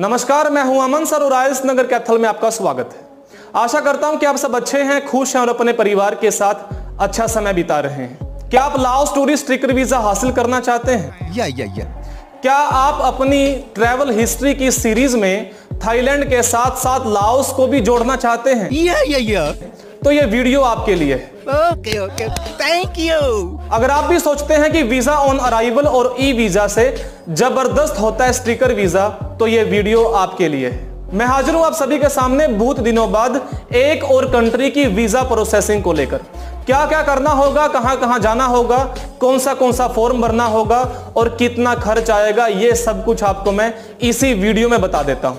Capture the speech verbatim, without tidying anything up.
नमस्कार, मैं हूं अमन सर और आयस नगर कैथल में आपका स्वागत है। आशा करता हूं कि आप सब अच्छे हैं, खुश हैं और अपने परिवार के साथ अच्छा समय बिता रहे हैं। क्या आप लाओस टूरिस्ट ट्रिकर वीजा हासिल करना चाहते हैं? या या या क्या आप अपनी ट्रैवल हिस्ट्री की सीरीज में थाईलैंड के साथ साथ लाओस को भी जोड़ना चाहते हैं? या या या तो ये वीडियो आपके लिए है। Okay okay, thank you. अगर आप भी सोचते हैं कि वीजा ऑन अराइवल और ई वीजा से जबरदस्त होता है स्ट्रिकर वीजा, तो ये वीडियो आपके लिए है। मैं हाजिर हूं आप सभी के सामने बहुत दिनों बाद एक और कंट्री की वीजा प्रोसेसिंग को लेकर। क्या क्या करना होगा, कहां कहां जाना होगा, कौन सा कौन सा फॉर्म भरना होगा और कितना खर्च आएगा, ये सब कुछ आपको मैं इसी वीडियो में बता देता हूँ।